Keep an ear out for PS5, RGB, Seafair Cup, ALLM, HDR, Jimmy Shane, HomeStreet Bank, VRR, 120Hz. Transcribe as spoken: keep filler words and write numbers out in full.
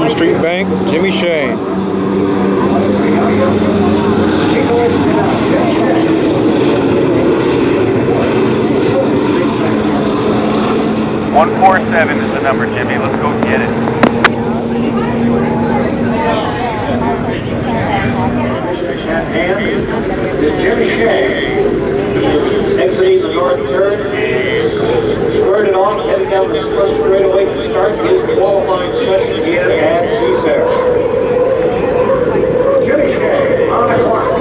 HomeStreet Bank, Jimmy Shane. one four seven is the number, Jimmy. Let's go get it. And it's Jimmy Shane. Exiting the yard turn. Squared it on, headed down the stretch straight away to start his qualifying session here at Seafair. Jimmy Shane on the clock.